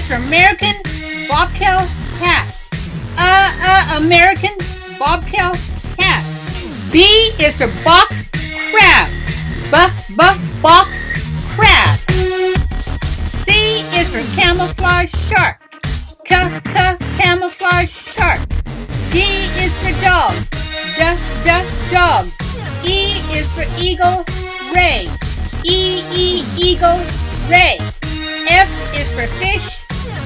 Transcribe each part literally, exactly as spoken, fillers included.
place for American bobtail cat. Uh, uh, American bobtail cat. B is for box crab. B, b, box crab. C is for camouflage shark. C, c, camouflage shark. D is for dog. D, d, dog. E is for eagle ray. E, e, eagle ray. F is for fish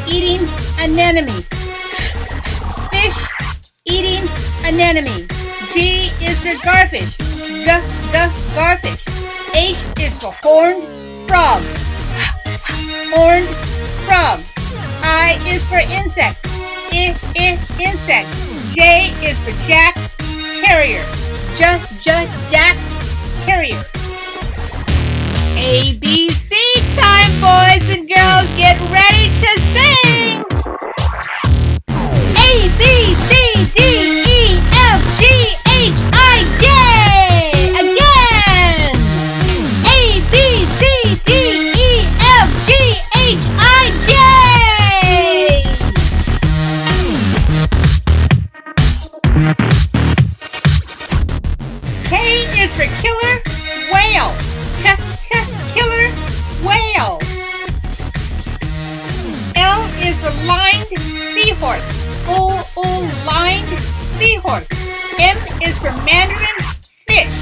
eating anemone. Fish eating anemone. G is for garfish. G, g, garfish. H is for horned frog. Horned frog. I is for insect. I, I, insect. J is for jack terrier. Just, just, jack terrier. A, B, C time, boys and girls. Get ready to sing. A, B, C, D, E, F, G, H, I, J. Again. A, B, C, D, E, F, G, H, I, J. K is for killer whale. K, K, killer whale. L is for lined seahorse. O, O, lined seahorse. M is for mandarin fish.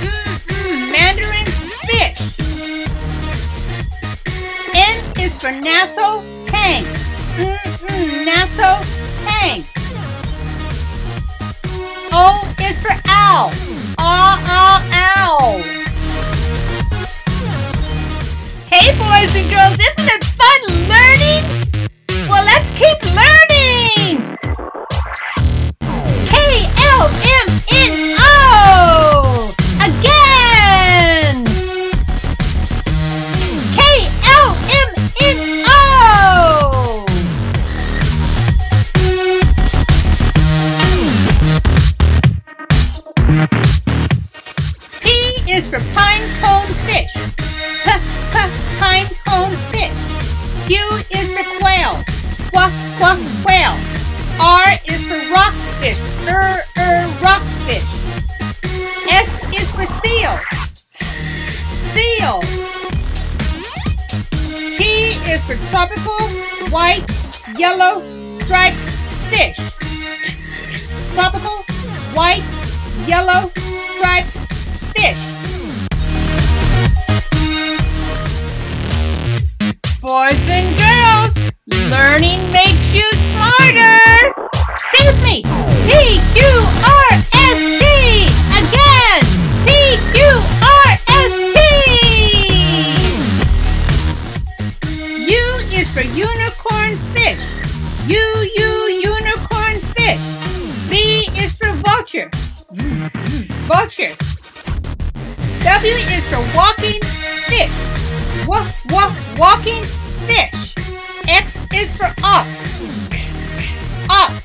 Mm, mm, mandarin fish. N is for Nassau tank. Mm, mm, Nassau tank. O is for owl. Aw, aw, owl. Hey boys and girls, isn't it fun learning? Well, let's keep learning. K L M N O. Again. K L M N O. P is for pine cone fish. P, p, pine cone fish. Q is for quail. Qu, qu, quail. R is for rockfish. Er, er, rockfish. S is for seal. Seal. T is for tropical white yellow striped fish. Tropical white yellow striped fish. Boys and girls, learning makes you smarter. Sing with me. P Q R S T. Again. P Q R S T. U is for unicorn fish. U U unicorn fish. V is for vulture. Vulture. W is for walking fish. Walk, walk, walking fish. X is for ox. Ox.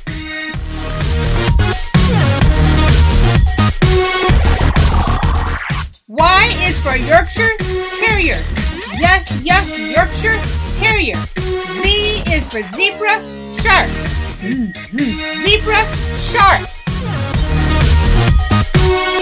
Y is for Yorkshire Terrier. Yes, yes, Yorkshire Terrier. Z is for zebra shark. Zebra shark.